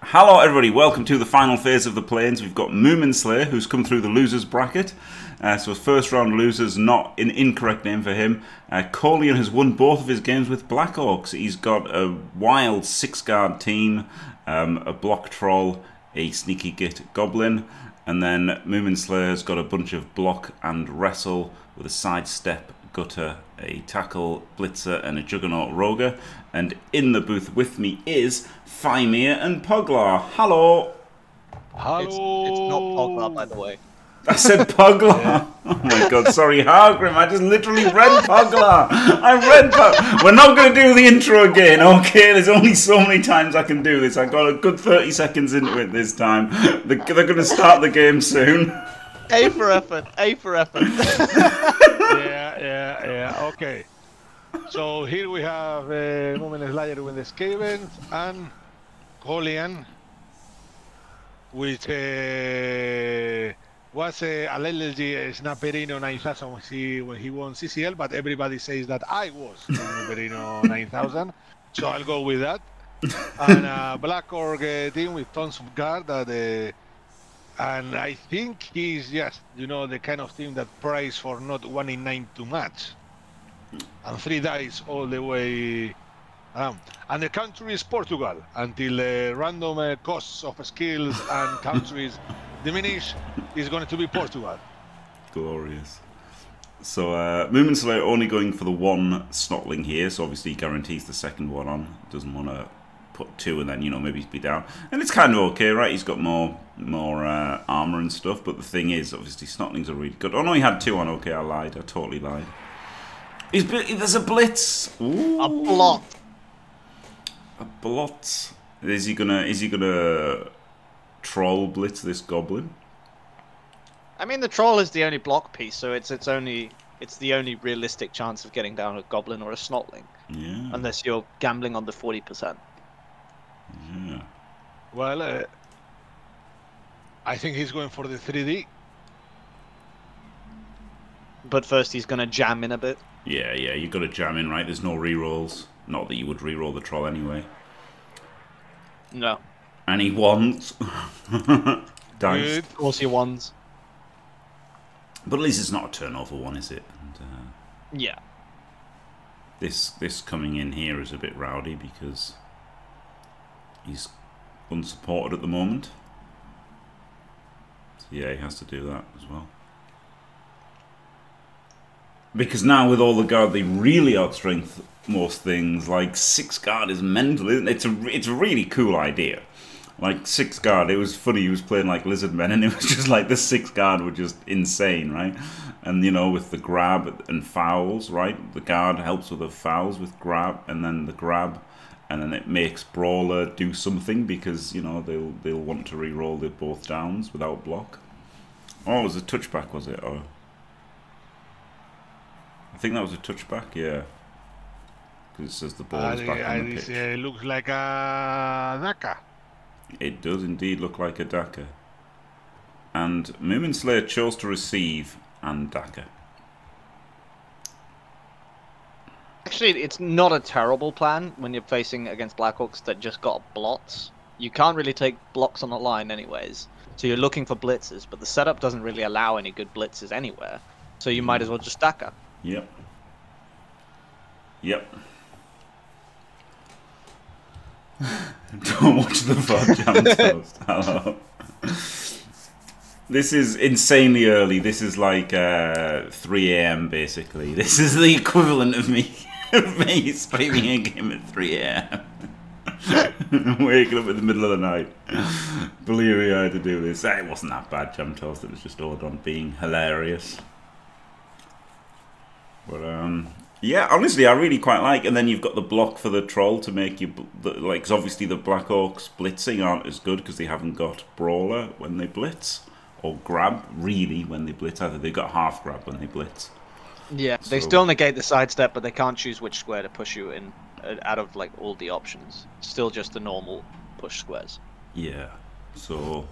Hello everybody, welcome to the final phase of the play-ins. We've got MuminSlayer, who's come through the losers bracket. So first round losers, not an incorrect name for him. Kolian has won both of his games with Black Orcs. He's got a wild six-guard team, a block troll, a sneaky git goblin, and then MuminSlayer has got a bunch of block and wrestle with a sidestep, gutter, a tackle, blitzer, and a juggernaut Rogre. And in the booth with me is Fimir and Poglar. Hello! Hello! It's not Poglar, by the way. I said Poglar! Yeah. Oh my god, sorry, Hargrim, I just literally read Poglar! I read Poglar! We're not going to do the intro again, okay? There's only so many times I can do this. I got a good 30 seconds into it this time. They're going to start the game soon. A for effort, A for effort. Yeah, okay. So here we have MuminSlayer with the Skaven and Kolian, which was allegedly Snapperino 9000 when he won CCL, but everybody says that I was Snapperino 9000, so I'll go with that. And Black Orc team with tons of guard that... And I think he's just, you know, the kind of team that prays for not 1 in 9 too much. And 3 dice all the way around. And the country is Portugal, until the random costs of skills and countries diminish, is going to be Portugal. Glorious. So, MuminSlayer only going for the 1 Snotling here, so obviously guarantees the second one on. Doesn't want to put 2 and then, you know, maybe be down. And it's kind of okay, right? He's got more armor and stuff, but the thing is, obviously, Snotlings are really good. Oh no, he had 2 on. Okay, I lied. I totally lied. There's a blitz. Ooh. A blot. A blot. Is he gonna troll blitz this goblin? I mean, the troll is the only block piece, so it's the only realistic chance of getting down a goblin or a Snotling. Yeah. Unless you're gambling on the 40%. Yeah. Well. I think he's going for the 3D. But first he's going to jam in a bit. Yeah, you've got to jam in, right? There's no rerolls. Not that you would reroll the troll anyway. No. And he wants. Dice. Of course he wants. But at least it's not a turnover one, is it? And, yeah. This coming in here is a bit rowdy because he's unsupported at the moment. Yeah, he has to do that as well. Because now with all the guard, they really outstrength most things. Like, 6 guard is mental, isn't it? It's a really cool idea. Like, 6 guard, it was funny, he was playing like lizard men, and it was just like, the 6 guard were just insane, right? And, you know, with the grab and fouls, right? The guard helps with the fouls with grab, and then it makes Brawler do something because, you know, they'll want to re-roll their both downs without block. Oh, it was a touchback, was it? Oh, I think that was a touchback, yeah. Because it says the ball is back on the pitch. It looks like a Daka. It does indeed look like a Daka. And MuminSlayer chose to receive and Daka. Actually, it's not a terrible plan when you're facing against Black Orcs that just got blots. You can't really take blocks on the line anyways, so you're looking for blitzes, but the setup doesn't really allow any good blitzes anywhere, so you might as well just stack up. Yep. Yep. Don't watch the VOD Jams. Hello. This is insanely early. This is like 3 a.m. basically. This is the equivalent of me streaming a game at 3 a.m. Waking up in the middle of the night. Believe I had to do this. It wasn't that bad, Jam Toast. It was just all on being hilarious. But yeah, honestly, I really quite like. And then you've got the block for the troll to make you like. Cause obviously, the Black Orcs blitzing aren't as good because they haven't got Brawler when they blitz. Or grab, really, when they blitz. Either they've got half grab when they blitz. Yeah, so they still negate the sidestep, but they can't choose which square to push you in out of, like, all the options. Still just the normal push squares. Yeah, so...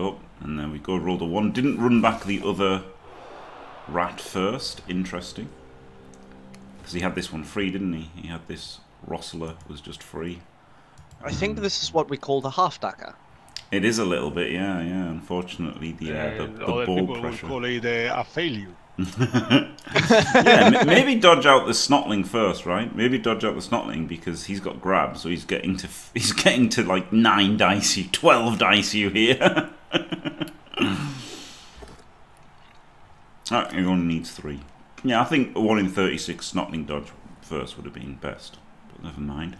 Oh, and there we go, roll the 1. Didn't run back the other rat first. Interesting. Because he had this one free, didn't he? He had this Rossler was just free. I think this is what we call the half dagger. It is a little bit, yeah, yeah. Unfortunately, the ball pressure. Call it a failure. Yeah, maybe dodge out the Snotling first, right? Maybe dodge out the Snotling because he's got grab, so he's getting to like 9 dice you, 12 dice you here. He only needs 3. Yeah, I think 1 in 36 Snotling dodge first would have been best, but never mind.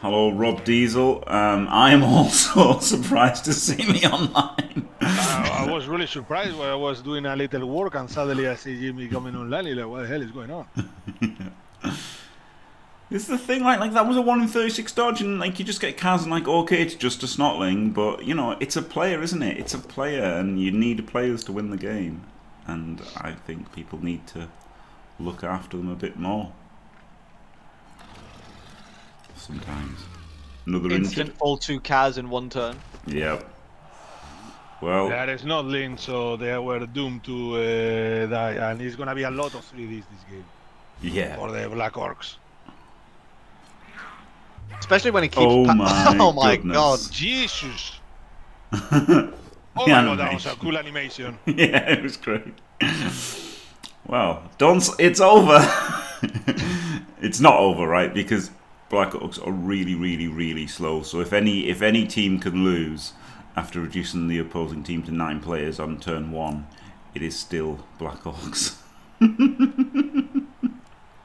Hello, Rob Diesel. I am also surprised to see me online. I was really surprised when I was doing a little work and suddenly I see Jimmy coming online. Like, what the hell is going on? Yeah. This is the thing, like that was a 1 in 36 dodge, and like you just get Kaz and like, okay, it's just a Snotling, but you know, it's a player, isn't it? It's a player, and you need players to win the game, and I think people need to look after them a bit more. Sometimes. Another instant fall 2 Kaz in 1 turn. Yep. Well, there is not Lin, so they were doomed to die, and it's gonna be a lot of 3Ds this game. Yeah. For the Black Orcs. Especially when it keeps. Oh my! Oh my goodness. God! Jesus! Oh my God! That was a cool animation. Yeah, it was great. Well, don't. It's over. It's not over, right? Because Black Orcs are really, really, really slow. So if any team can lose after reducing the opposing team to 9 players on turn 1, it is still Black Orcs.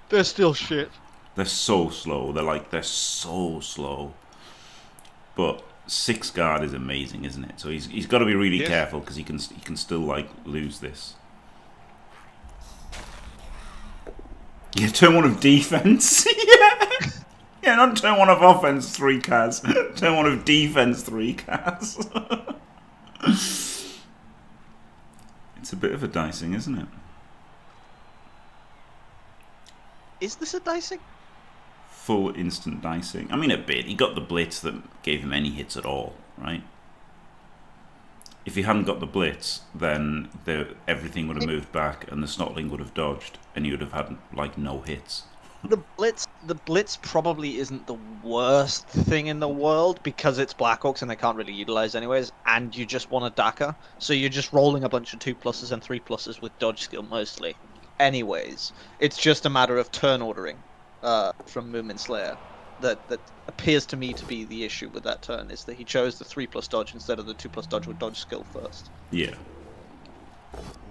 They're still shit. They're so slow. They're so slow. But 6 guard is amazing, isn't it? So he's got to be really careful because he can still like lose this. Yeah, turn 1 of defense. Yeah. Yeah, not turn 1 of offense, 3 Kaz. Turn 1 of defense, 3 Kaz. It's a bit of a dicing, isn't it? Is this a dicing? Full instant dicing. I mean, a bit. He got the blitz that gave him any hits at all, right? If he hadn't got the blitz, then everything would have moved back, and the Snotling would have dodged, and he would have had like no hits. The blitz probably isn't the worst thing in the world because it's Black Orcs and they can't really utilize anyways, and you just want a Daka, so you're just rolling a bunch of 2 pluses and 3 pluses with dodge skill mostly. Anyways, it's just a matter of turn ordering from MuminSlayer that appears to me to be the issue with that turn is that he chose the 3+ dodge instead of the 2+ dodge with dodge skill first. Yeah.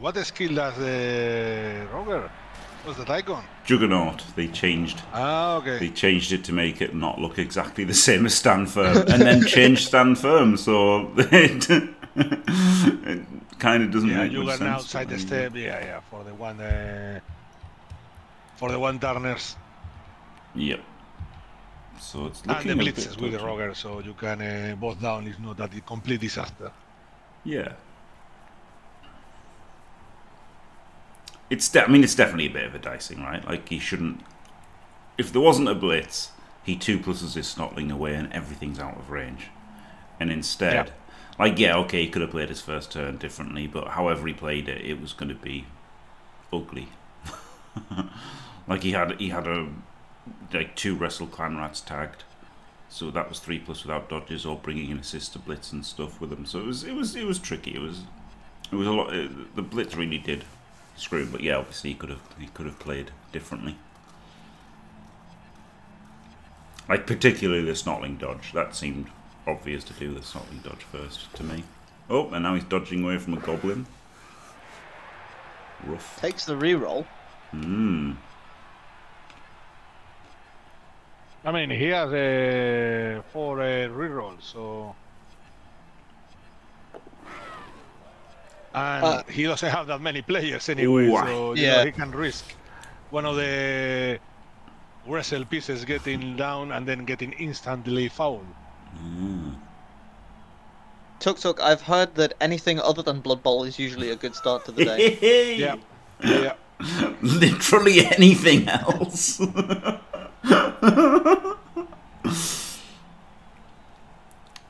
What skill does the Rogre? What's the icon? Juggernaut. They changed. Ah, okay. They changed it to make it not look exactly the same as Stand Firm, and then changed Stand Firm, so it kind of doesn't make much sense. Yeah, Juggernaut, Sidestep, yeah, for the one turners. Yep. So it's looking. And the blitz is with the Rogre, so you can both down. It's not that complete disaster. Yeah. I mean, it's definitely a bit of a dicing, right? Like, he shouldn't... If there wasn't a blitz, he 2 pluses his Snotling away and everything's out of range. And instead... Yeah. Like, yeah, okay, he could have played his first turn differently, but however he played it, it was going to be ugly. Like, he had 2 Wrestle Clan Rats tagged, so that was 3+ without dodges or bringing in assist to blitz and stuff with him. So it was tricky. It was a lot... the blitz really did... screw, but yeah, obviously he could have played differently. Like particularly the Snotling dodge, that seemed obvious to do the Snotling dodge first to me. Oh, and now he's dodging away from a goblin. Rough. Takes the reroll. Hmm. I mean, he has 4 rerolls, so. And he doesn't have that many players anyway, so you know, he can risk one of the wrestle pieces getting down and then getting instantly fouled. Mm. Tuk-Tuk, I've heard that anything other than Blood Bowl is usually a good start to the day. Yeah. Yeah. Literally anything else.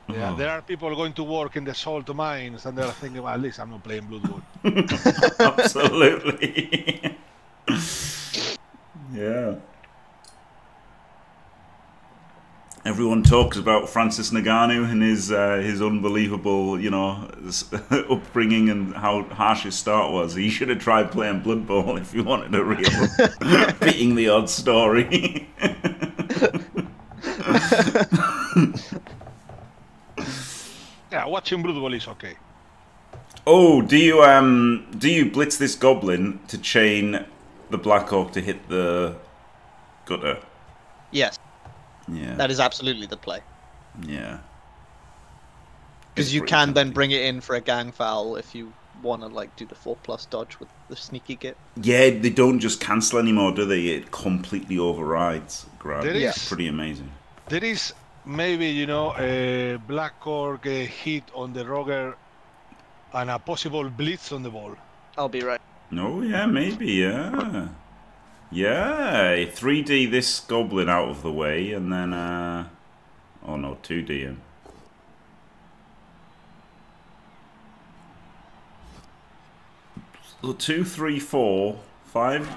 Yeah, there are people going to work in the salt mines and they're thinking, well, at least I'm not playing Blood Bowl. Absolutely. Everyone talks about Francis Ngannou and his unbelievable, you know, upbringing and how harsh his start was. He should have tried playing Blood Bowl if he wanted a real beating the odd story. Yeah, watching Blood Bowl is okay. Oh, do you blitz this goblin to chain the Black Orc to hit the gutter? Yes. Yeah. That is absolutely the play. Yeah. Because you can then bring it in for a gang foul if you want to, like, do the 4+ dodge with the sneaky git. Yeah, they don't just cancel anymore, do they? It completely overrides grab. It's pretty amazing. There is maybe, you know, a Black Orc hit on the Rogre and a possible blitz on the ball. I'll be right. No, yeah, maybe, yeah. Yeah, 3D this goblin out of the way, and then, oh no, 2D him. So 2, 3, 4, 5.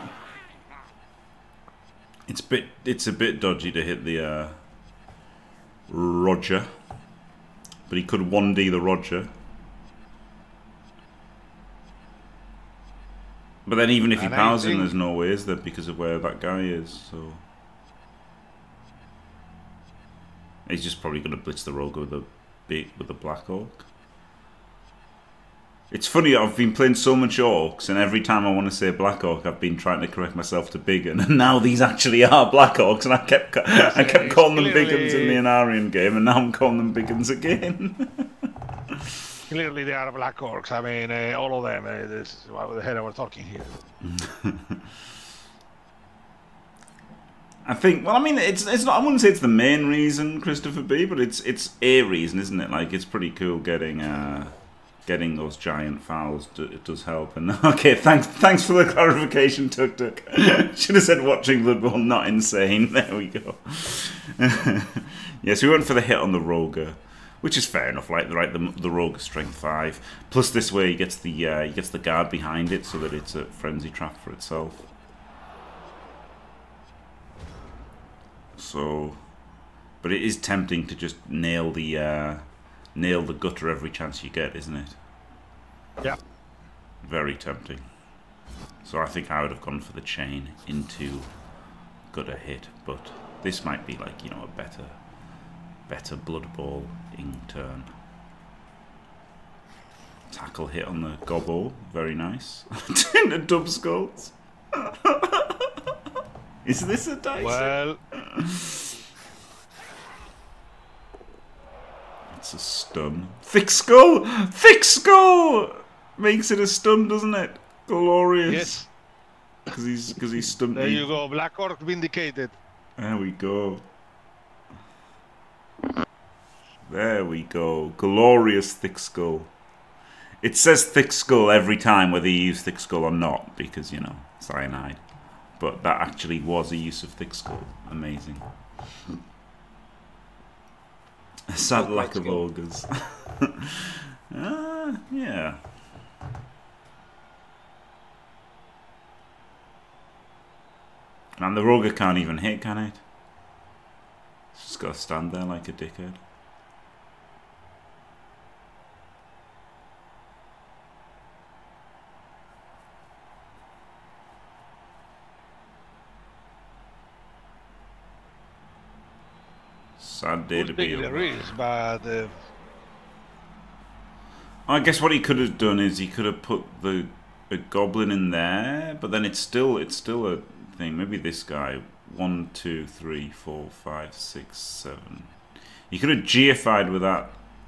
It's a bit dodgy to hit the Rogre, but he could 1D the Rogre. But then even if he powers him, there's no way, is there, because of where that guy is, so... He's just probably going to blitz the Rogre with the Black Orc. It's funny, I've been playing so much Orcs, and every time I want to say Black Orc, I've been trying to correct myself to Biggin, and now these actually are Black Orcs, and I kept calling them Biggins in the Anarian game, and now I'm calling them Biggins again. Clearly, they are Black Orcs. I mean, all of them. This is what the hell we're talking here. I think. Well, I mean, it's not. I wouldn't say it's the main reason, Christopher B. But it's a reason, isn't it? Like, it's pretty cool getting those giant fouls. It does help. And okay, thanks for the clarification, Tuk Tuk. Should have said watching Blood Bowl, not insane. There we go. Yes, we went for the hit on the Rogre. Which is fair enough, like the Rogre strength 5. Plus this way he gets the guard behind it so that it's a frenzy trap for itself. So, but it is tempting to just nail the gutter every chance you get, isn't it? Yeah. Very tempting. So I think I would have gone for the chain into gutter hit, but this might be like, you know, a better Blood Bowl in turn. Tackle hit on the gobble, very nice. In the dub skulls. Is this a dice? Well, it's a stun. Thick Skull! Thick Skull! Makes it a stun, doesn't it? Glorious. Yes. Because he's stunned. There you go, Black Orc vindicated. There we go. There we go. Glorious Thick Skull. It says Thick Skull every time, whether you use Thick Skull or not, because, you know, cyanide. But that actually was a use of Thick Skull. Amazing. A sad lack of augurs. Yeah. And the Rogre can't even hit, can it? It's just got to stand there like a dickhead. Sad day to be alive. I guess what he could have done is he could have put a goblin in there, but then it's still a thing. Maybe this guy. 1, 2, 3, 4, 5, 6, 7. You could have GFI'd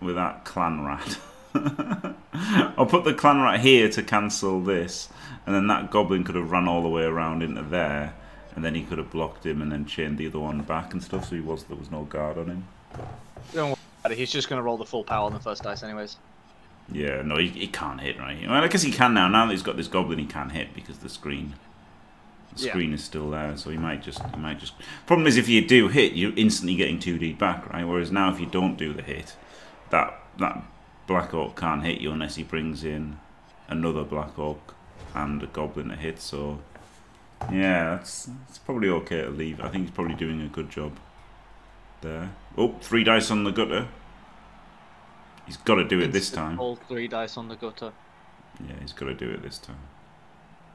with that clan rat. I'll put the clan rat here to cancel this, and then that goblin could have run all the way around into there, and then he could have blocked him and then chained the other one back and stuff. So there was no guard on him. Don't worry about it. He's just going to roll the full power on the first dice, anyways. Yeah, no, he can't hit, right? Well, I guess he can now. Now that he's got this goblin, he can hit because the screen. The screen is still there, so he might just. Problem is, if you do hit, you're instantly getting 2D back, right? Whereas now, if you don't do the hit, that Black Orc can't hit you unless he brings in another Black Orc and a goblin to hit. So, yeah, it's probably okay to leave. I think he's probably doing a good job. there. Oh, three dice on the gutter. He's got to do it this time. All three dice on the gutter. Yeah, he's got to do it this time.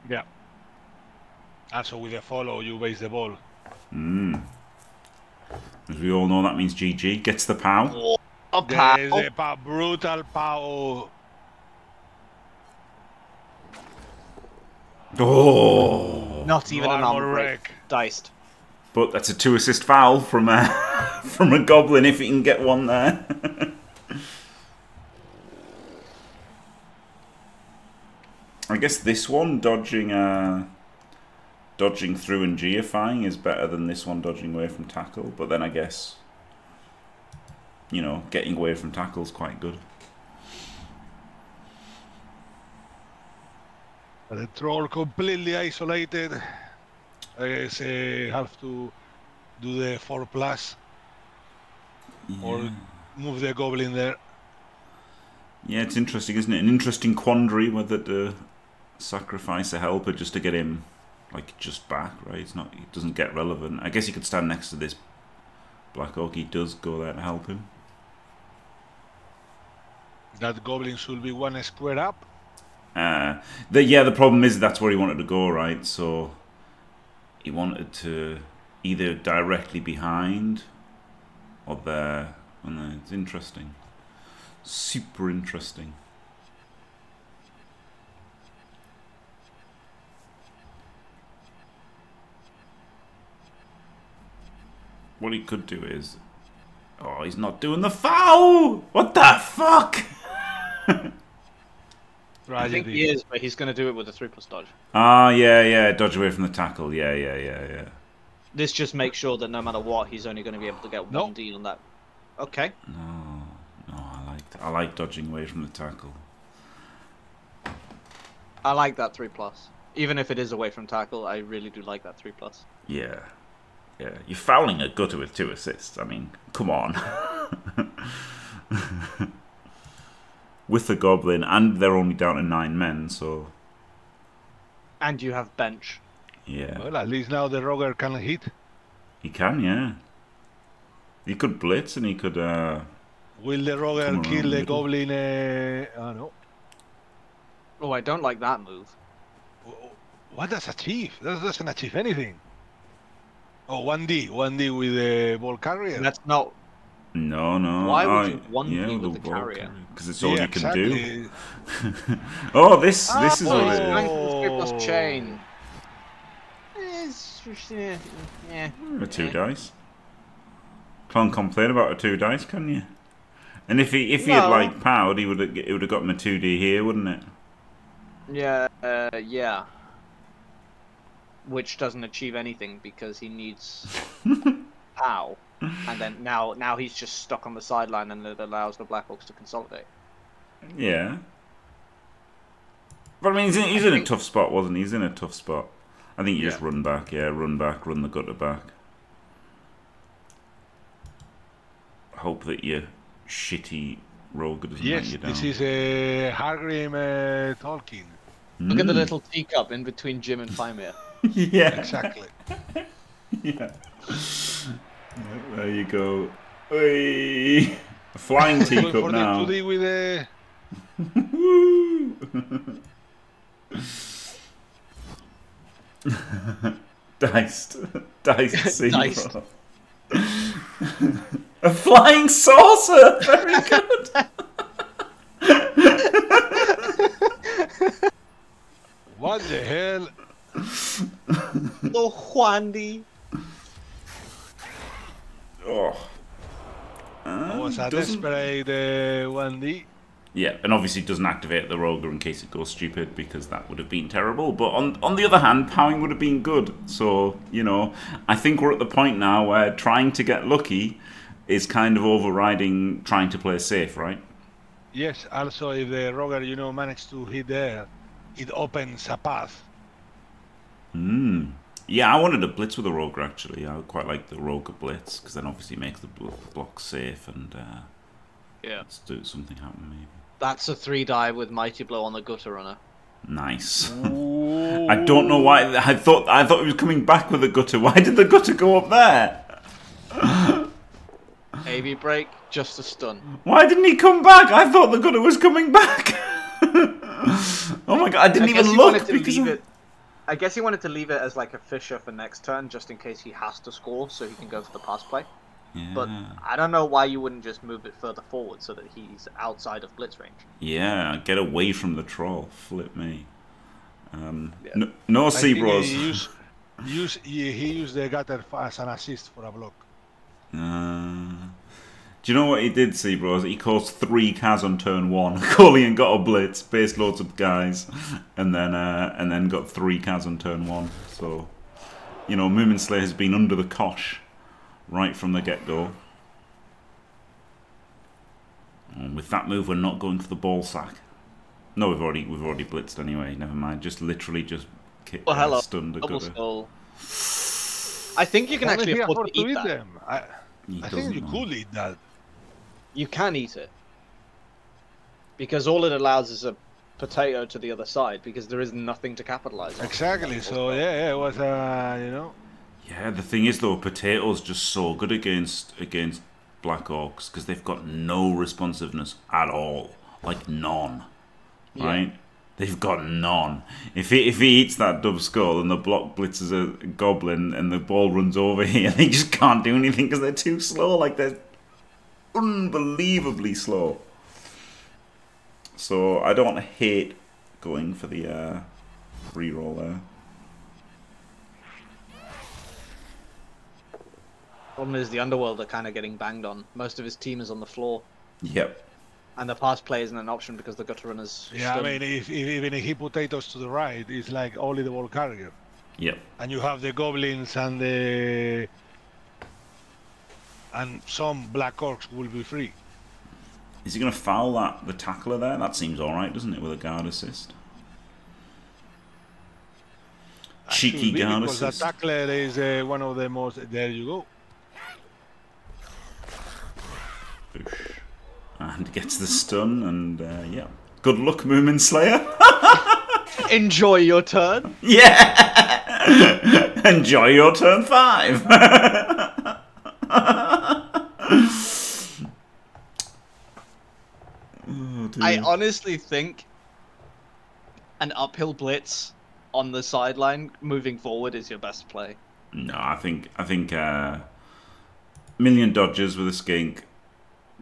Yeah. And so with a follow, you raise the ball. Mm. As we all know, that means GG gets the pow. Oh, a pow. There's a brutal pow. Oh! Not even an armor break. Diced. But that's a two-assist foul from a from a goblin if he can get one there. I guess this one dodging dodging through and geofying is better than this one dodging away from tackle. But then I guess, you know, getting away from tackle is quite good. The troll completely isolated. I guess I have to do the 4+, yeah, or move the goblin there. Yeah, it's interesting, isn't it? An interesting quandary whether to sacrifice a helper just to get him, like, just back, right? It's not, it doesn't get relevant. I guess he could stand next to this Black Orc. He does go there to help him. That goblin should be one square up. Yeah, the problem is that's where he wanted to go, right? So he wanted to either directly behind or there. And then it's interesting. Super interesting. What he could do is... Oh, he's not doing the foul! What the fuck? I think he is, but he's going to do it with a 3+ dodge. Ah, yeah, yeah, dodge away from the tackle. Yeah, yeah, yeah, yeah. This just makes sure that no matter what, he's only going to be able to get one deal on that. Okay. No, no, I like dodging away from the tackle. I like that 3+. Even if it is away from tackle, I really do like that 3+. Yeah, yeah. You're fouling a gutter with 2 assists. I mean, come on. With the goblin, and they're only down to 9 men, so... And you have bench. Yeah. Well, at least now the Rogre can hit. He can, yeah. He could blitz, and he could... Will the Rogre kill the goblin? Oh, no. Oh, I don't like that move. What does achieve? That doesn't achieve anything. Oh, 1D. 1D with the ball carrier. That's not... No, no. Why would you want me with the carrier? Because it's all you can do. Oh, this is all it is. This chain. Yeah. A 2 dice. Can't complain about a 2 dice, can you? And if he had like powered, it would have gotten a 2D here, wouldn't it? Yeah. Yeah. Which doesn't achieve anything because he needs pow. And then now he's just stuck on the sideline, and it allows the Black Orcs to consolidate. Yeah. But I mean, he's in a tough spot, wasn't he? He's in a tough spot. I think you just run back, run the gutter back. Hope that your shitty Rogre doesn't let you down. Yes, this is a Hargrim Tolkien. Look at the little teacup in between Jim and Fimir. Yeah. Exactly. Yeah. There you go. Hey, a flying teacup now. With a... Diced Seabro. A flying saucer. Very good. What the hell? No, Juandi. Oh, was that desperate 1D? Yeah, and obviously it doesn't activate the Rogre in case it goes stupid, because that would have been terrible. But on the other hand, powering would have been good. So, you know, I think we're at the point now where trying to get lucky is kind of overriding trying to play safe, right? Yes, also if the Rogre, you know, managed to hit there, it opens a path. Hmm. Yeah, I wanted a blitz with a Rogre, actually. I quite like the Rogre blitz, because then obviously it makes the block safe and let's do something happen, maybe. That's a 3 die with Mighty Blow on the gutter runner. Nice. I don't know why. I thought it was coming back with the gutter. Why did the gutter go up there? Maybe break, just a stun. Why didn't he come back? I thought the gunner was coming back. Oh my god, I didn't even look because of... I guess he wanted to leave it as like a fisher for next turn, just in case he has to score, so he can go for the pass play. Yeah. But I don't know why you wouldn't just move it further forward so that he's outside of blitz range. Yeah, get away from the troll. Flip me. Yeah. No Seabros. He used the gutter as an assist for a block. Do you know what he did, Seabros? He caused 3 Kaz on turn 1. Kolian got a blitz, based loads of guys, and then got 3 Kaz on turn 1. So, you know, MuminSlayer has been under the cosh right from the get-go. And with that move, we're not going for the ball sack. No, we've already blitzed anyway. Never mind. Just literally just kicked, well, hello, stunned the gutter. I think you can actually afford to eat that. I think you could eat that. You can eat it. Because all it allows is a potato to the other side, because there is nothing to capitalize on. Exactly, so yeah, it was, you know. Yeah, the thing is though, potatoes just so good against Black Orcs, because they've got no responsiveness at all. Like, none. Yeah. Right? They've got none. If he eats that dub skull and the block blitzes a goblin and the ball runs over here, they just can't do anything because they're too slow. Like, they're unbelievably slow. So I don't hate going for the reroll there. Problem is the Underworld are kind of getting banged on. Most of his team is on the floor. Yep. And the pass play isn't an option because the gutter runners. Yeah, stunned. I mean, if even if he potatoes to the right, it's like only the ball carrier. Yep. And you have the goblins and the some Black Orcs will be free. Is he going to foul that the tackler there? That seems all right, doesn't it? With a guard assist. Cheeky guard assist. Because the tackler is one of the most. There you go. Oosh. And gets the stun, and yeah. Good luck, MuminSlayer. Enjoy your turn. Yeah. Enjoy your turn 5. Oh, I honestly think an uphill blitz on the sideline, moving forward, is your best play. No, I think million dodges with a skink.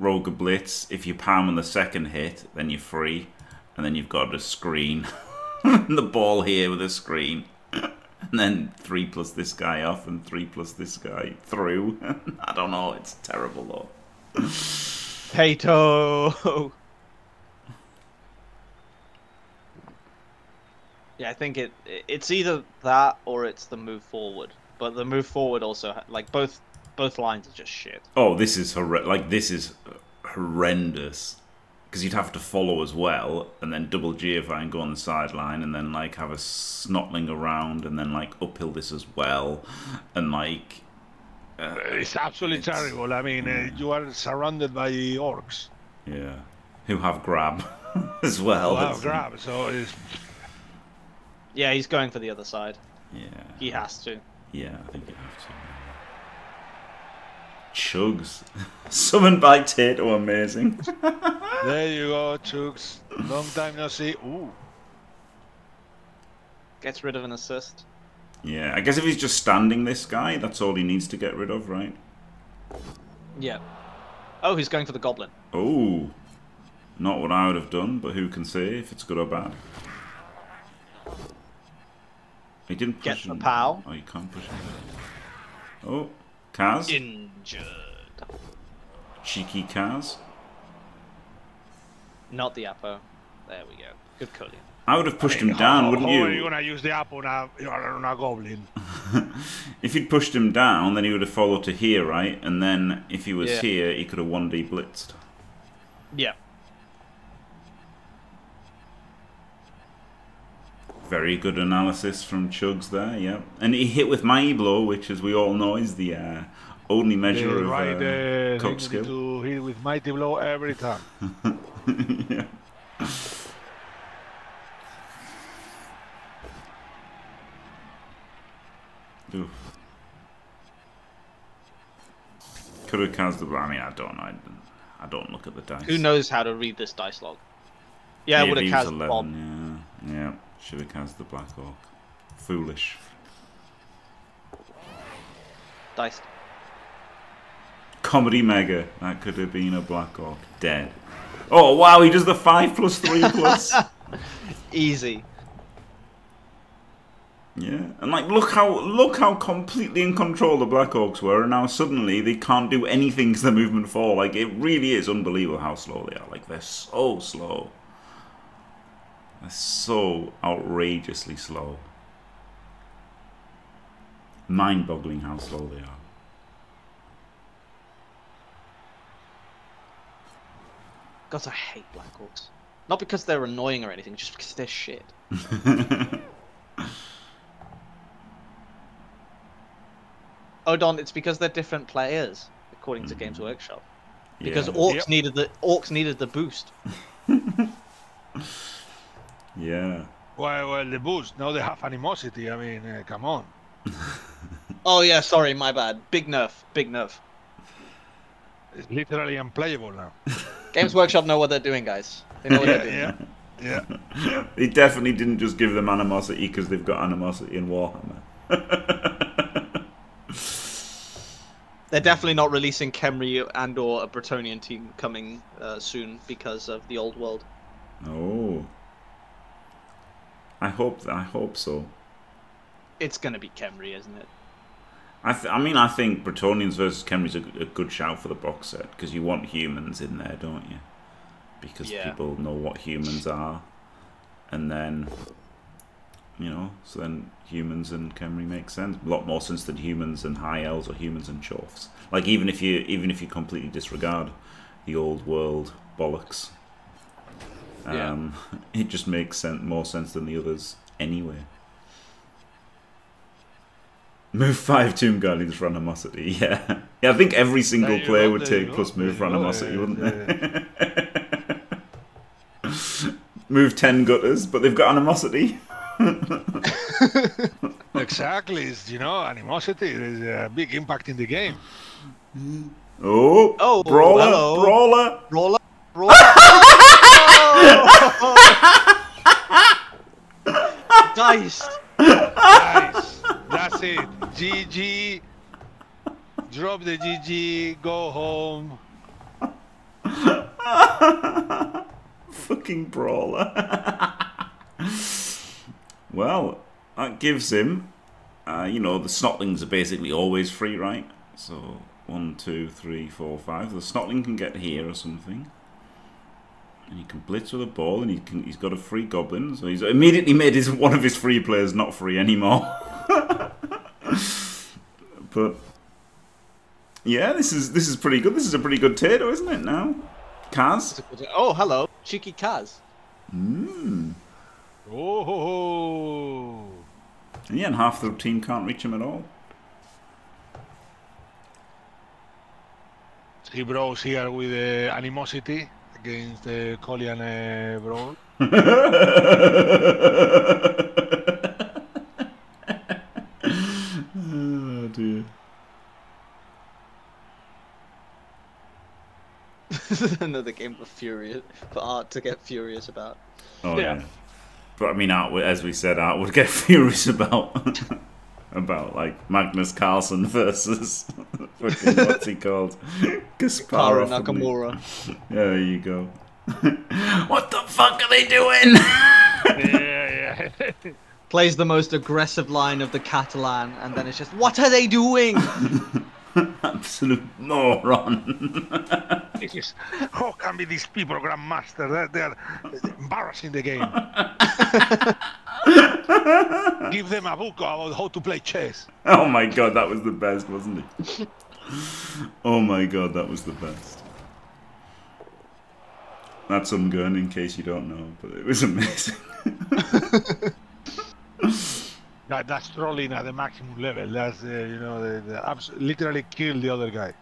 Rogre blitz. If you palm on the second hit, then you're free, and then you've got a screen. The ball here with a screen, and then 3 plus this guy off, and 3 plus this guy through. I don't know. It's terrible though. Potato. Yeah, I think it's either that or it's the move forward. But the move forward also, like, both lines are just shit. Oh, this is horrendous. Because you'd have to follow as well, and then double GFI and go on the sideline, and then, like, have a snotling around, and then, like, uphill this as well, and, like... it's absolutely terrible. I mean, yeah. You are surrounded by orcs. Yeah. Who have grab as well. Who have grab, so it's... Yeah, he's going for the other side. Yeah. He has to. Yeah, I think he has to. Chugs. Summoned by Tato, amazing. There you go, Chugs. Long time no see. Ooh. Gets rid of an assist. Yeah, I guess if he's just standing this guy, that's all he needs to get rid of, right? Yeah. Oh, he's going for the goblin. Oh. Not what I would have done, but who can say if it's good or bad? He didn't push him. Get the pow. Oh, you can't push him. Oh. Kaz? Injured. Cheeky Kaz. Not the Apo. There we go. Good Kolian. I would have pushed him down, wouldn't you? You're going to use the Apo on a goblin. If you'd pushed him down, then he would have followed to here, right? And then if he was here, he could have 1D blitzed. Yeah. Very good analysis from Chugs there, yeah. And he hit with Mighty Blow, which, as we all know, is the only measure of cock skill. To hit with Mighty Blow every time. Yeah. Oof. Could have cast the... I mean, I don't look at the dice. Who knows how to read this dice log? Yeah, would have cast 11, the bomb. Yeah, yeah. Should have cast the Black Orc. Foolish. Dice. Comedy Mega. That could have been a Black Orc. Dead. Oh, wow, he does the 5+3+. Easy. Yeah, and like look how completely in control the Black Orcs were, and now suddenly they can't do anything to the movement 4. Like, it really is unbelievable how slow they are. Like, they're so slow. They're so outrageously slow. Mind-boggling how slow they are. God, I hate Black Orcs. Not because they're annoying or anything, just because they're shit. Hold on, it's because they're different players, according to Games Workshop. Because orcs needed the boost. Yeah. Well, the boost. Now they have animosity. I mean, come on. Oh yeah, sorry, my bad. Big nerf, big nerf. It's literally unplayable now. Games Workshop know what they're doing, guys. They know what they're doing. Yeah, yeah. They definitely didn't just give them animosity because they've got animosity in Warhammer. They're definitely not releasing Khemri and or a Bretonnian team coming soon because of the old world. Oh, I hope so. It's gonna be Khemri, isn't it? I mean I think Bretonnians versus Khemri's a good shout for the box set because you want humans in there, don't you? Because people know what humans are, and then you know, so then humans and Khemri make sense. A lot more sense than humans and high elves or humans and chorfs. Like, even if you completely disregard the old world bollocks, it just makes sense, more sense than the others anyway. Move 5 Tomb Guardians for animosity. Yeah, yeah. I think every single player would take plus move for animosity, wouldn't they? Move 10 gutters, but they've got animosity. Exactly, it's, you know, animosity. There's a big impact in the game. Oh, brawler. Oh. Dice. That's it. GG. Drop the GG. Go home. Fucking brawler. Well, that gives him, you know, the Snotlings are basically always free, right? So, 1, 2, 3, 4, 5. The Snotling can get here or something. And he can blitz with a ball, and he's got a free Goblin. So he's immediately made one of his free players not free anymore. But, yeah, this is pretty good. This is a pretty good Tato, isn't it, now? Kaz? Oh, hello. Cheeky Kaz. Mmm. Oh, ho, ho. And yeah, and half the team can't reach him at all. Three bros here with animosity against the Kolian bro. Oh dear. This is another game for Art to get furious about. Oh yeah. But I mean, Art, as we said, Art would get furious about like Magnus Carlsen versus fucking, what's he called, Kasparov Nakamura. Yeah, there you go. What the fuck are they doing? Yeah, yeah. Plays the most aggressive line of the Catalan, and then it's just, what are they doing? Absolute moron. How can be these people, Grandmaster? They're embarrassing the game. Give them a book about how to play chess. Oh my god, that was the best, wasn't it? Oh my god, that was the best. That's Ungun, in case you don't know, but it was amazing. That's trolling at the maximum level. That's you know, the literally kill the other guy.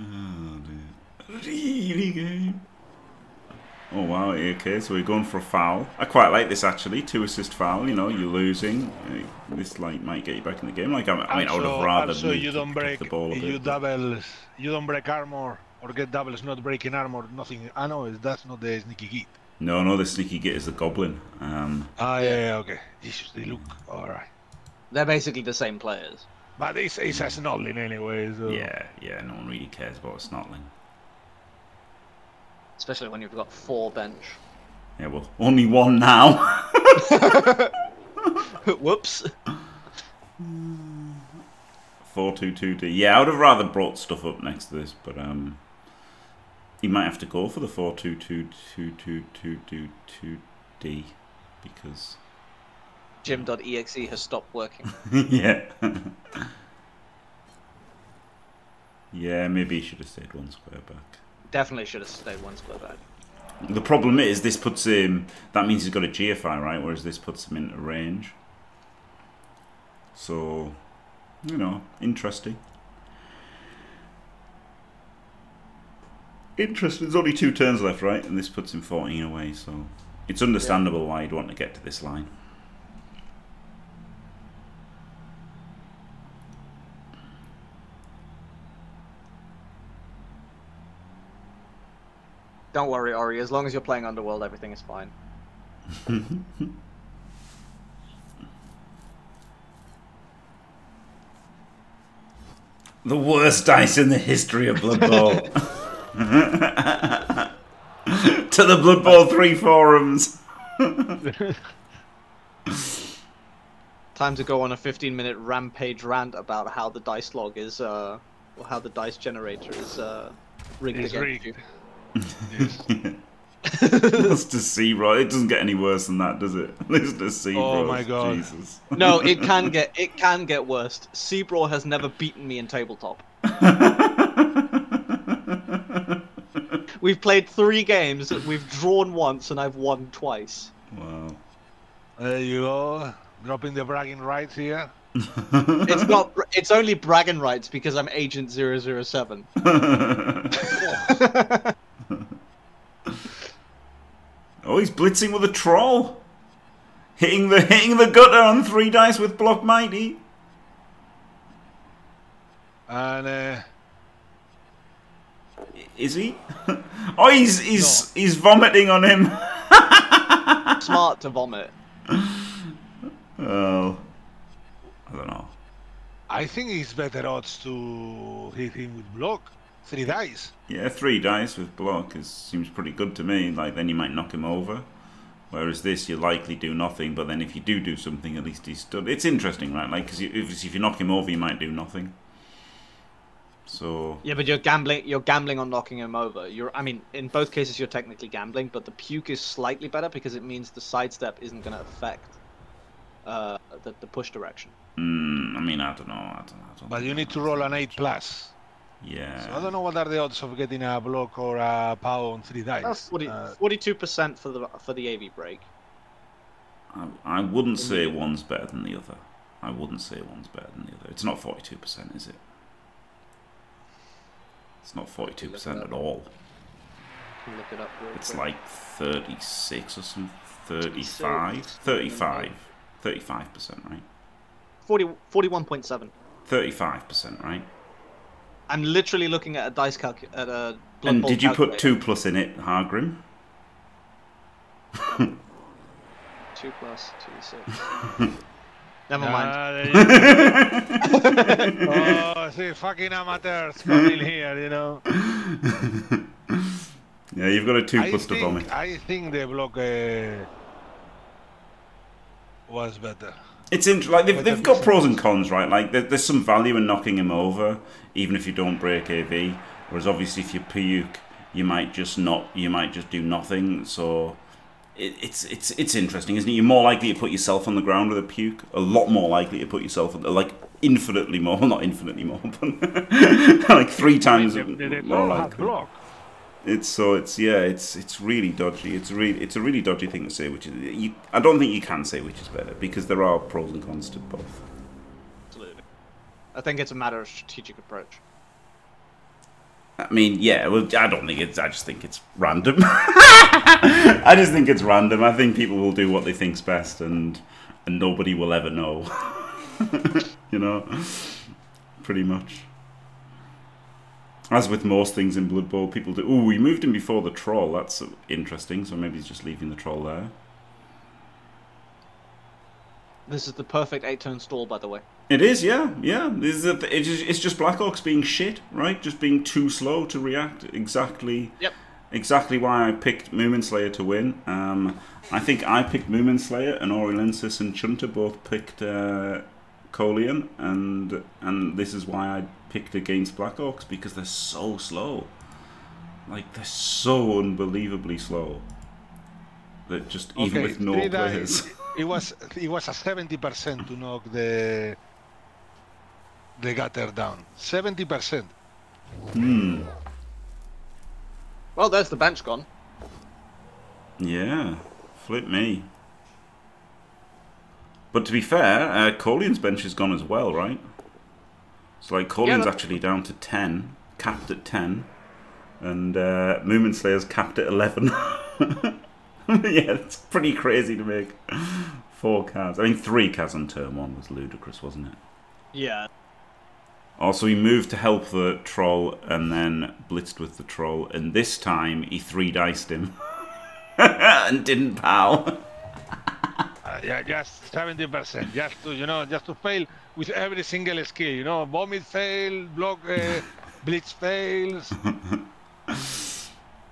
Oh, dear. Really game. Oh wow, 8k, so we're going for a foul. I quite like this actually, 2-assist foul, you know, you're losing. This like might get you back in the game. Like I mean, I would have rather break the ball a bit. You don't break armor or get doubles, not breaking armor, nothing. I know, that's not the sneaky git. No, no, the sneaky git is the goblin. Okay. They look alright. They're basically the same players. But it's a Snotling anyway, so... Yeah, no one really cares about a Snotling. Especially when you've got 4 bench. Yeah, well, only 1 now! Whoops! 4-2-2-D. Yeah, I would have rather brought stuff up next to this, but, you might have to go for the 4-2-2-2-2-2-2-D, because... Jim.exe has stopped working. Yeah. Yeah, maybe you should have stayed 1 square back. Definitely should have stayed 1 square back. The problem is this puts him... That means he's got a GFI, right? Whereas this puts him into range. So, you know, interesting. Interesting. There's only 2 turns left, right? And this puts him 14 away, so... It's understandable why you'd want to get to this line. Don't worry, Ori, as long as you're playing Underworld, everything is fine. The worst dice in the history of Blood Bowl. To the Blood Bowl 3 forums. Time to go on a 15-minute rampage rant about how the dice log is, or how the dice generator is rigged against you. That's to Seabro. It doesn't get any worse than that, does it? Listen to Seabro. Oh my god. Jesus. No, it can get worse. Seabro has never beaten me in tabletop. We've played 3 games, we've drawn once and I've won twice. Wow. There you go. Dropping the bragging rights here. It's not. It's only bragging rights because I'm Agent 007. Oh, he's blitzing with a troll, hitting the gutter on 3 dice with block mighty. And is he? Oh, he's vomiting on him. Smart to vomit. Oh. I don't know. I think it's better odds to hit him with block. 3 dice. Yeah, 3 dice with block seems pretty good to me. Like, then you might knock him over. Whereas this, you likely do nothing, but then if you do something, at least he's stood. It's interesting, right? Like, because if you knock him over, you might do nothing. So... Yeah, but you're gambling on knocking him over. I mean, in both cases, you're technically gambling, but the puke is slightly better because it means the sidestep isn't going to affect the push direction. I mean, I don't know. But you need to roll an 8+. Yeah. So I don't know what are the odds of getting a block or a power on 3 dice. That's 42% for the AV break. I wouldn't say one's better than the other. I wouldn't say one's better than the other. It's not 42%, is it? It's not 42% at all. You can look it up real quick. It's like 36 or something. 35. 35. 35%, right? 41.7. 35%, right? I'm literally looking at a dice Blood Bowl. And did you put 2+ in it, Hargrim? 2+, 2d6. Never mind. Oh, see, fucking amateurs come in here, you know. Yeah, you've got a 2+ to vomit. I think the block was better. It's interesting. Like they've got pros and cons, right? Like there's some value in knocking him over, even if you don't break AV. Whereas obviously, if you puke, you might just not. You might just do nothing. So it's interesting, isn't it? You're more likely to put yourself on the ground with a puke. A lot more likely to put yourself on, like infinitely more. Not infinitely more, but like 3 times more likely. It's really dodgy. It's a really dodgy thing to say. I don't think you can say which is better because there are pros and cons to both. Absolutely, I think it's a matter of strategic approach. I mean, yeah, well, I don't think it's... I just think it's random. I just think it's random. I think people will do what they think's best, and nobody will ever know. You know? Pretty much. As with most things in Blood Bowl, people do... Ooh, we moved him before the troll. That's interesting, so maybe he's just leaving the troll there. This is the perfect 8-turn stall, by the way. It is, yeah, yeah. It's just Black Orcs being shit, right? Just being too slow to react. Exactly. Yep. Exactly why I picked MuminSlayer to win. I think I picked MuminSlayer, and Aurelius and Chunter both picked Kolian, and this is why I picked against Black Orcs, because they're so slow. Like, they're so unbelievably slow. That just okay, even with no players. It was a 70% to knock the gutter down. 70%. Hmm. Well, there's the bench gone. Yeah, flip me. But to be fair, Kolian's bench is gone as well, right? So like Kolian's actually down to 10, capped at 10, and MuminSlayer's capped at 11. Yeah, that's pretty crazy to make 4 cards. I mean, 3 cards on turn 1 was ludicrous, wasn't it? Yeah. Also, he moved to help the troll and then blitzed with the troll, and this time he 3-diced him and didn't pow. Yeah, just 70%, just to just to fail with every single skill. You know, vomit fail, block, blitz fails.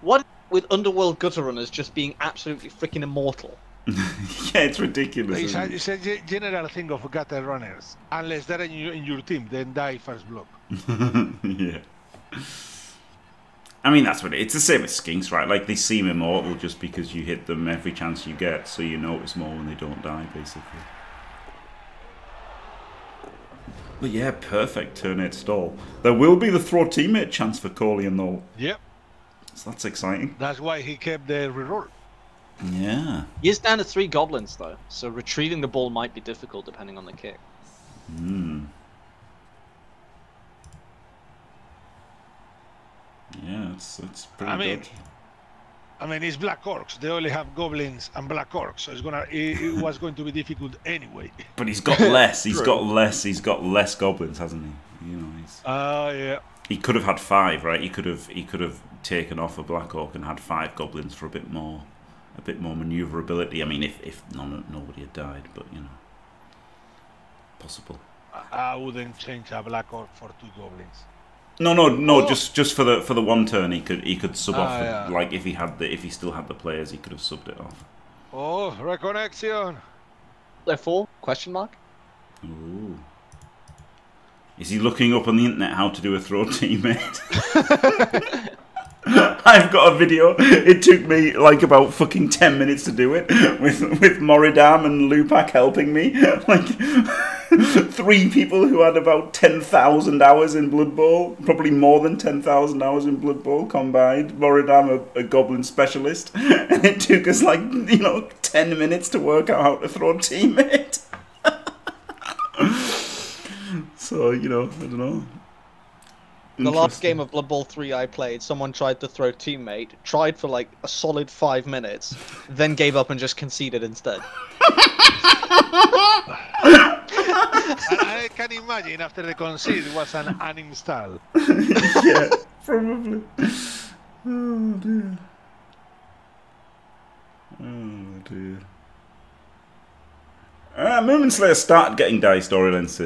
What? With Underworld gutter runners just being absolutely freaking immortal. Yeah, it's ridiculous. It's a general thing of gutter runners. Unless they're in your team, then die first block. Yeah. I mean, that's what it is. It's the same as skinks, right? Like, they seem immortal just because you hit them every chance you get, so you notice more when they don't die, basically. But yeah, perfect turn 8 stall. There will be the throw teammate chance for Kolian, though. Yep. So that's exciting. That's why he kept the reroll. Yeah. He is down to 3 goblins, though, so retrieving the ball might be difficult depending on the kick. Hmm. Yeah, it's pretty good. I mean, it's Black Orcs. They only have goblins and Black Orcs, so it was going to be difficult anyway. But he's got less. He's got less. He's got less goblins, hasn't he? You know. Yeah. He could have had 5, right? He could have taken off a Black Orc and had 5 goblins for a bit more maneuverability. I mean, if nobody had died, but you know, possible. I wouldn't change a Black Orc for 2 goblins. No, oh. just for the 1 turn he could sub off. Yeah. Like if he still had the players, he could have subbed it off. Oh, reconnection. They're 4? Question mark. Ooh. Is he looking up on the internet how to do a throw teammate? I've got a video. It took me like about fucking 10 minutes to do it with Moridam and Lupak helping me. Like 3 people who had about 10,000 hours in Blood Bowl, probably more than 10,000 hours in Blood Bowl combined. Moridam, a goblin specialist, and it took us like 10 minutes to work out how to throw teammate. So, I don't know. The last game of Blood Bowl 3 I played, someone tried to throw teammate, tried for like a solid 5 minutes, then gave up and just conceded instead. I can imagine after the concede was an uninstall. Yeah, probably. Oh dear. Oh dear. MuminSlayer started getting diced, Aurelius.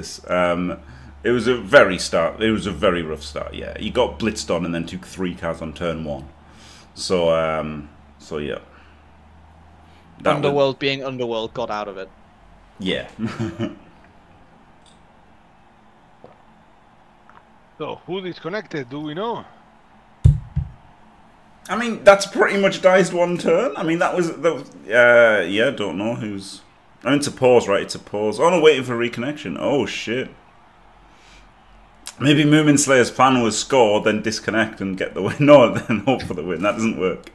It was a very rough start. Yeah, he got blitzed on and then took 3 cards on turn 1. So, yeah. That Underworld would... being Underworld got out of it. Yeah. So who disconnected? Do we know? I mean, that's pretty much diced 1 turn. I mean, that was yeah. Don't know who's. I mean, it's a pause, right? It's a pause. Oh, no, waiting for reconnection. Oh, shit. Maybe MuminSlayer's plan was score, then disconnect and get the win. No, then hope for the win. That doesn't work.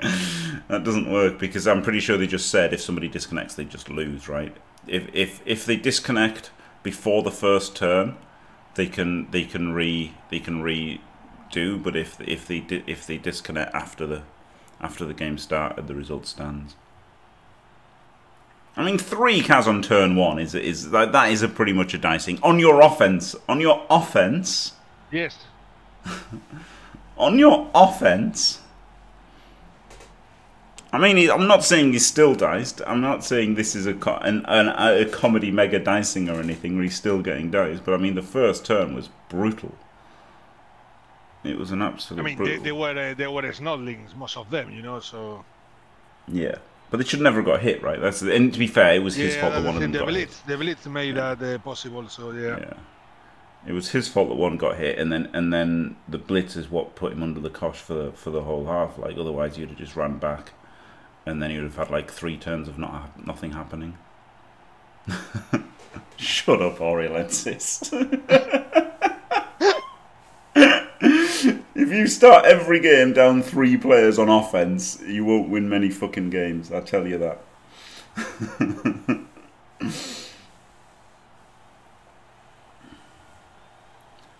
That doesn't work because I'm pretty sure they just said if somebody disconnects, they just lose, right? If they disconnect before the 1st turn, they can re do, but if they disconnect after the game started, the result stands. I mean, 3 Kaz on turn 1 is that is a pretty much a dicing on your offense. On your offense, yes. On your offense. I mean, I'm not saying he's still diced. I'm not saying this is a comedy mega dicing or anything where he's still getting diced. But I mean, the first turn was brutal. It was an absolute. I mean, brutal. They were Snotlings, most of them, you know. So. Yeah, but they should never have got hit, right? That's and to be fair, it was his fault that one of them got hit. The blitz made that possible. So yeah. It was his fault that one got hit, and then the blitz is what put him under the cosh for the whole half. Like otherwise, you'd have just ran back. And then you would have had like 3 turns of nothing happening. Shut up, Aurelius. If you start every game down 3 players on offense, you won't win many fucking games. I tell you that.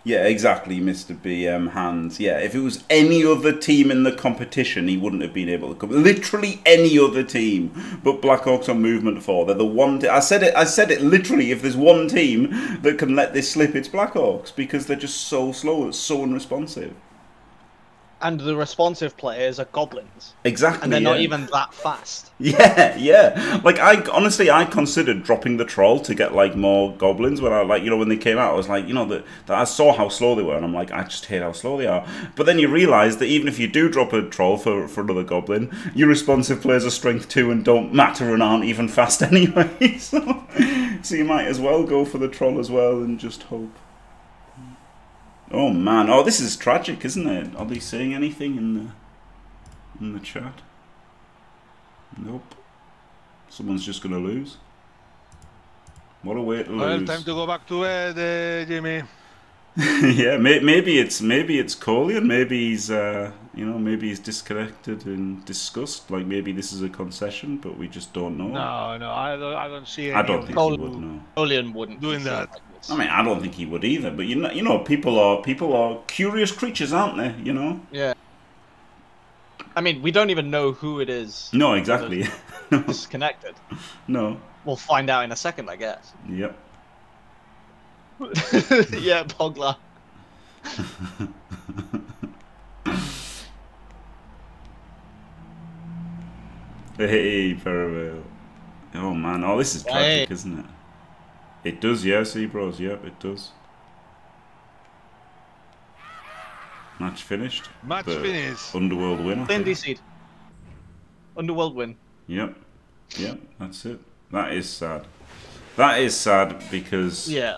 Yeah, exactly, Mr. B. Hands. Yeah, if it was any other team in the competition, he wouldn't have been able to come. Literally any other team, but Black Orcs on movement 4. They're the one. I said it. Literally, if there's one team that can let this slip, it's Black Orcs because they're just so slow, so unresponsive. And the responsive players are goblins. Exactly. And they're not even that fast. Yeah, yeah. Like, I honestly considered dropping the troll to get, like, more goblins. When I, like, you know, when they came out, I was like, you know, that I saw how slow they were. And I'm like, I just hate how slow they are. But then you realise that even if you do drop a troll for another goblin, your responsive players are strength 2 and don't matter and aren't even fast anyway. So you might as well go for the troll as well and just hope. Oh man! Oh, this is tragic, isn't it? Are they saying anything in the chat? Nope. Someone's just gonna lose. What a way to lose! Well, time to go back to bed, Jimmy. Yeah, maybe it's Kolian. Maybe he's you know, maybe he's disconnected and disgust. Like maybe this is a concession, but we just don't know. No, I don't see. I don't think he would. No, Kolian wouldn't doing that. I mean, I don't think he would either. But you know, people are curious creatures, aren't they? You know. Yeah. I mean, we don't even know who it is. No, exactly. Disconnected. No. We'll find out in a second, I guess. Yep. Yeah, Pogla. Hey, Parabel. Oh man, oh this is tragic, isn't it? It does, yeah, Seabros, yep, it does. Match finished. Match finished. Underworld win. Lindy seed. Underworld win. Yep. Yep, that's it. That is sad. That is sad because, yeah,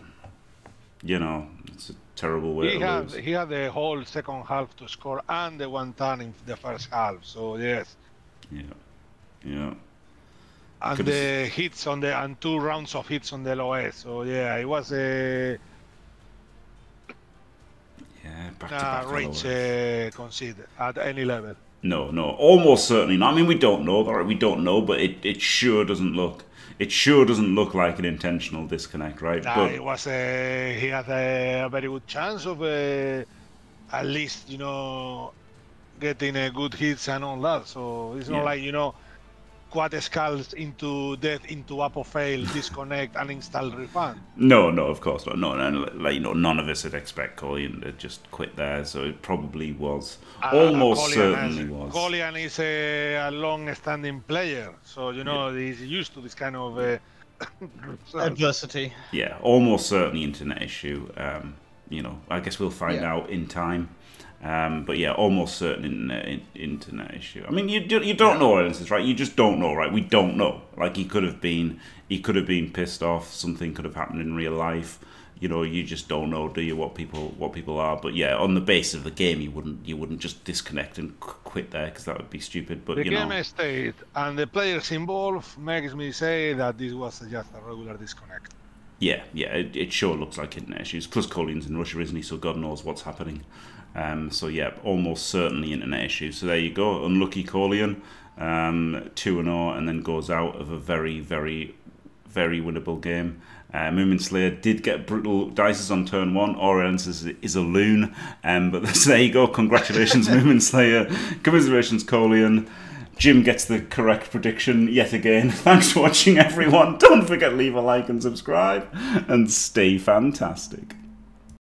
you know, it's a terrible way to lose. He had the whole second half to score and the one turn in the first half, so yes. Yeah. Yeah. And the hits on the, and 2 rounds of hits on the LOS, so yeah, it was a back to back concede at any level. No, almost certainly not. I mean, we don't know, but it sure doesn't look. It sure doesn't look like an intentional disconnect, right? Nah, but it was he had a very good chance of at least, you know, getting a good hits and all that. So it's not like, you know, quad skulls into death into up or fail, disconnect and install refund. No, of course not. No, like, you know, none of us would expect Kolian to just quit there, so it probably was almost certainly was. Kolian is a long-standing player, so you know he's used to this kind of adversity. Yeah, almost certainly internet issue. You know, I guess we'll find out in time. But yeah, almost certain internet issue. I mean, you don't know what this is, right? You just don't know, right? We don't know. Like he could have been pissed off. Something could have happened in real life. You know, you just don't know, do you? What people are. But yeah, on the basis of the game, you wouldn't just disconnect and quit there because that would be stupid. But you know, the game state and the players involved makes me say that this was just a regular disconnect. Yeah, it sure looks like internet issues. Plus, Kolian's in Russia, isn't he? So God knows what's happening. So yeah, almost certainly internet issues. So there you go, unlucky Kolian, 2-0, and then goes out of a very, very, very winnable game. MuminSlayer did get brutal dices on turn one. Aurelius is a loon, but there you go. Congratulations, MuminSlayer. Commiserations, Kolian. Jim gets the correct prediction yet again. Thanks for watching, everyone. Don't forget to leave a like and subscribe, and stay fantastic.